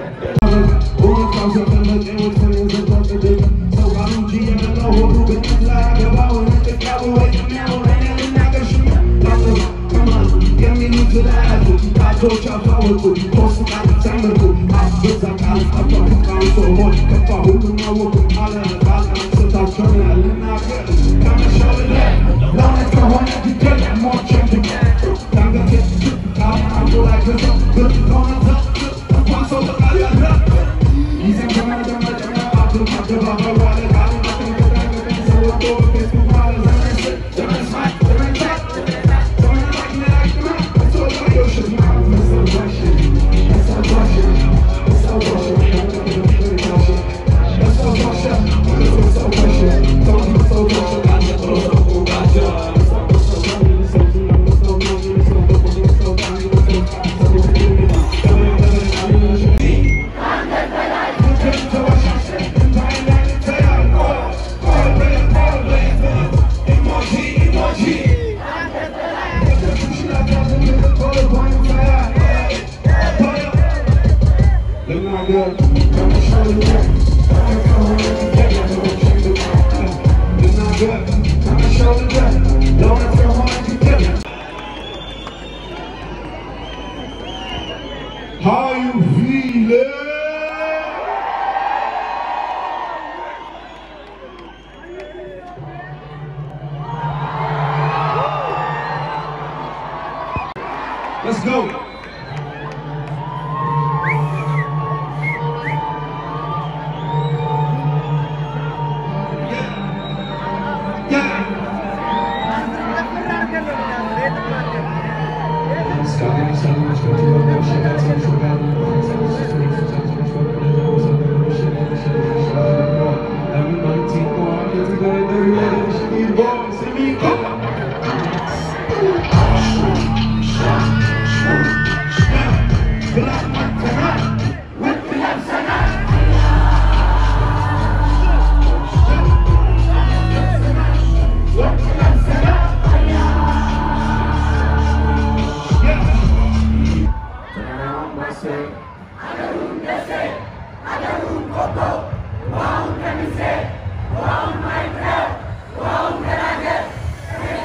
Wow, can I get?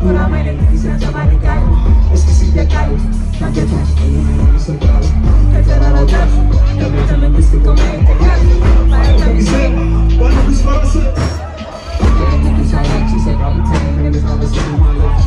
procurar uma eletrificante americana. Esqueci de cair, na verdade, que não me lembro seu caso. Prefiro a logado, eu também disse como é integrado. Mas eu tenho que ser, quando me esforço. Eu tenho que sair, que você vai me ter, eu estava sendo uma loucura.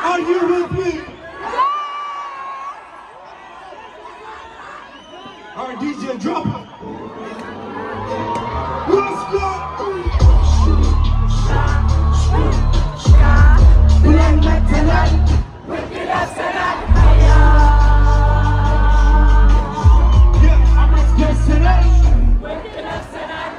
Are you with me? Our DJ Dropper. Let's go! We ain't met tonight. We'll be left tonight. Yeah, I'm not scared tonight. We'll be left tonight.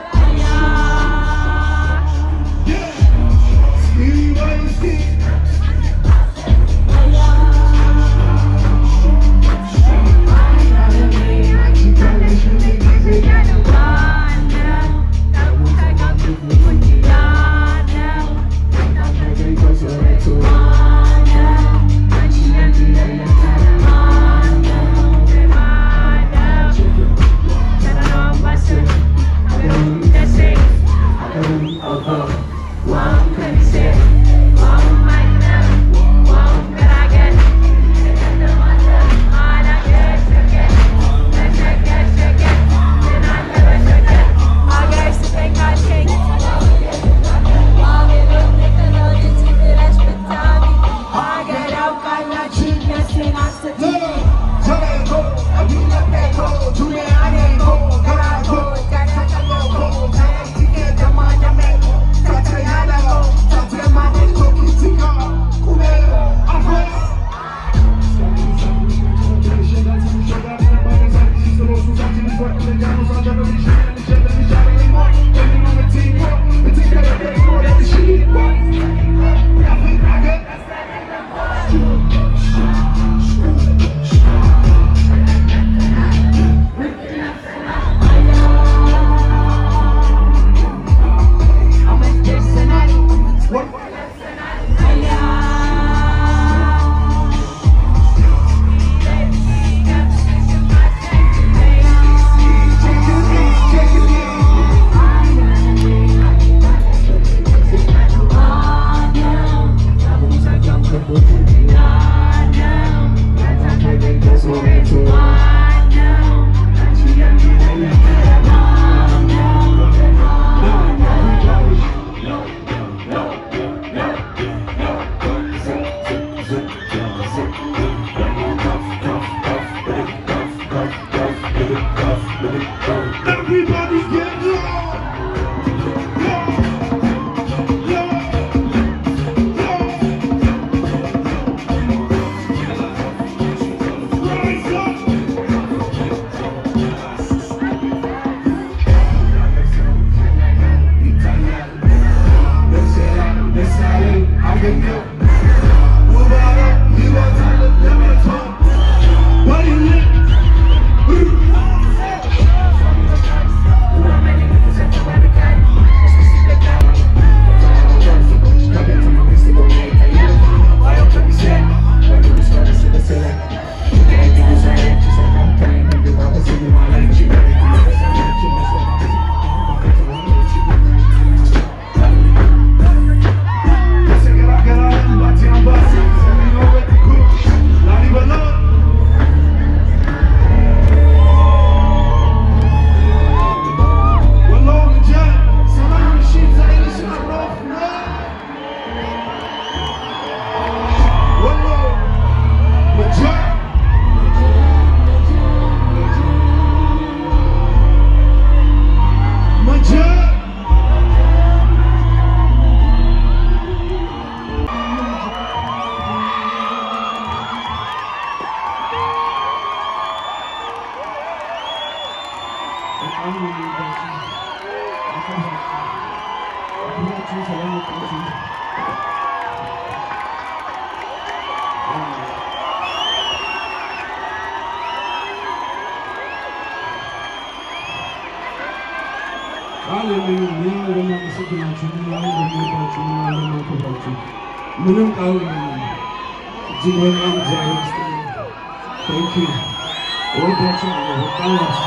Thank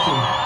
you.